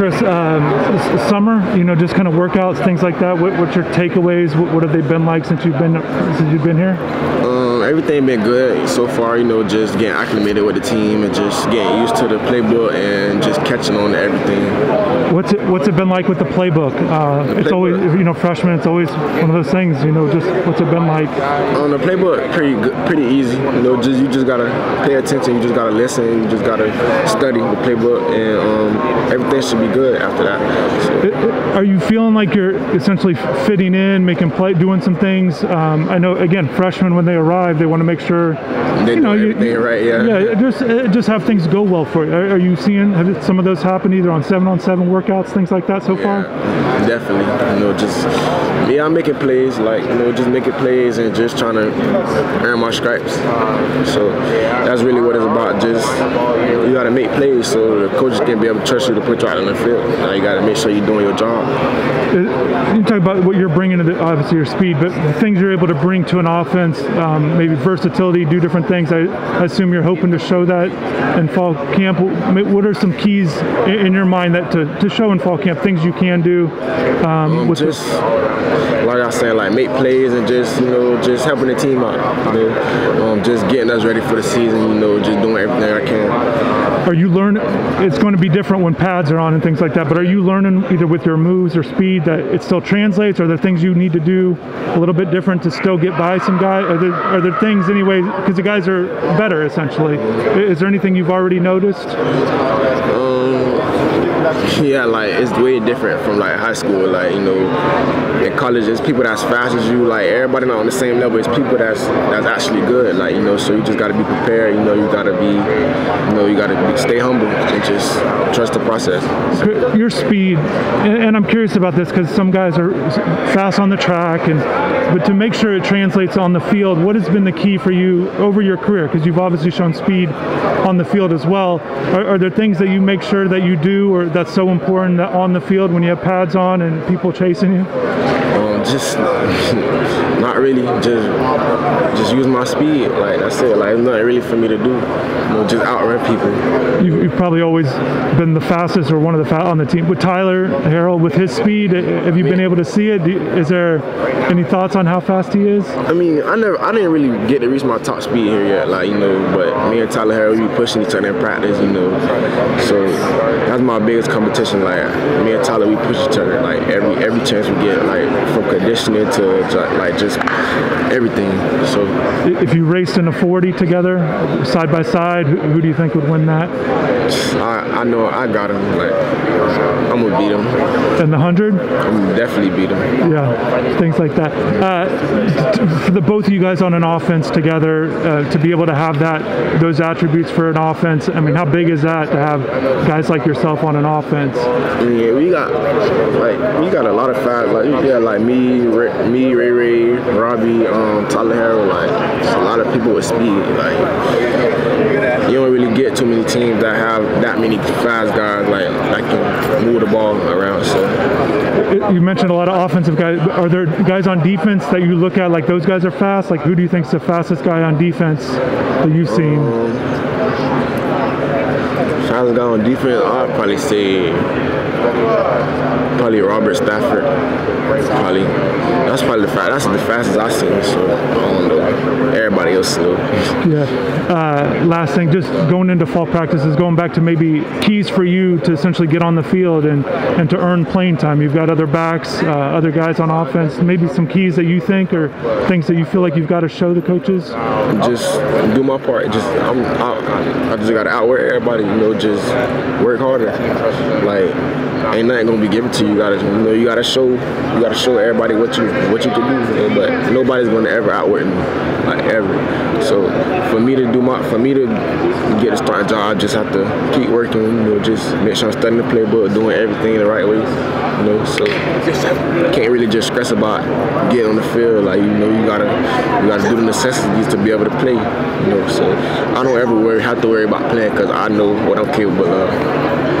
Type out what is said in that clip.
Chris, summer, you know, just kind of workouts, things like that. What's your takeaways? What have they been like since you've been here? Everything been good so far, you know, just getting acclimated with the team and just getting used to the playbook and just catching on to everything. What's it been like with the playbook? It's always, you know, freshmen, it's always one of those things, you know, just what's it been like? On the playbook, pretty easy. You know, you just got to pay attention, you just got to listen, you just got to study the playbook, and everything should be good after that. So. Are you feeling like you're essentially fitting in, making play, doing some things? I know, again, freshmen, when they arrive, they want to make sure they just have things go well for you. Are you seeing some of those happen either on 7-on-7 workouts, things like that so far? Definitely, you know, I'm making plays, like, you know, just making plays and just trying to earn my stripes. So that's really what it's about. Just you got to make plays so the coaches can be able to trust you to put you out on the field. Now you got to make sure you're doing your job. You talk about what you're bringing to the, obviously your speed, but the things you're able to bring to an offense. Maybe versatility, do different things. I assume you're hoping to show that in fall camp. What are some keys in your mind that to show in fall camp, things you can do? Like I said, like make plays and just, you know, just helping the team out. You know? Just getting us ready for the season, you know, just doing everything I can. Are you learning? It's going to be different when pads are on and things like that, but are you learning either with your moves or speed that it still translates? Are there things you need to do a little bit different to still get by some guy? Are there things anyway, because the guys are better essentially. Is there anything you've already noticed? Yeah, like it's way different from like high school. Like, you know, in college, it's people that's fast as you. Like everybody not on the same level. It's people that's actually good. Like, you know, so you just gotta be prepared. You know, you gotta stay humble and just trust the process. Your speed, and I'm curious about this because some guys are fast on the track, but to make sure it translates on the field, what has been the key for you over your career? Because you've obviously shown speed on the field as well. Are there things that you make sure that you do or that's so important that on the field when you have pads on and people chasing you? Just not really. Just use my speed. Like I said, like it's nothing really for me to do. You know, just outrun people. You've probably always been the fastest or one of the on the team. With Tyler Harrell, with his speed, have you been able to see it? Is there any thoughts on how fast he is? I mean, I didn't really get to reach my top speed here yet. Like, you know, but me and Tyler Harrell, we pushing each other in practice. You know, so that's my biggest competition. Like me and Tyler, we push each other. Like every chance we get, like from conditioning to like just everything. So if you raced in a 40 together side by side, who do you think would win that? I know I got him. Like, I'm gonna beat him. And the 100? I'm gonna definitely beat him. Yeah, things like that. For the both of you guys on an offense together, to be able to have those attributes for an offense, I mean, how big is that to have guys like yourself on an offense? Yeah, we got a lot of fast, like me, Ray, Robbie, Tyler Harrell, like a lot of people with speed. Like you don't really get too many teams that have that many fast guys like can move the ball around. So you mentioned a lot of offensive guys. Are there guys on defense that you look at like those guys are fast? Like who do you think's the fastest guy on defense that you've seen? Fastest guy on defense, I'd probably say. Probably Robert Stafford. That's the fastest I've seen. So I don't know. Everybody else slow. Yeah. Last thing, just going into fall practices, going back to maybe keys for you to essentially get on the field and to earn playing time. You've got other backs, other guys on offense. Maybe some keys that you think or things that you feel like you've got to show the coaches. Just do my part. I just got to outwork everybody. You know, just work harder. Like ain't nothing gonna be given to you. You gotta show everybody what you can do, but nobody's gonna ever outwork me, like ever. So for me to get a starting job, I just have to keep working. You know, just make sure I'm studying the playbook, doing everything the right way. You know, so can't really just stress about getting on the field. Like, you know, you gotta do the necessities to be able to play. You know, so I don't ever have to worry about playing because I know what I'm capable of.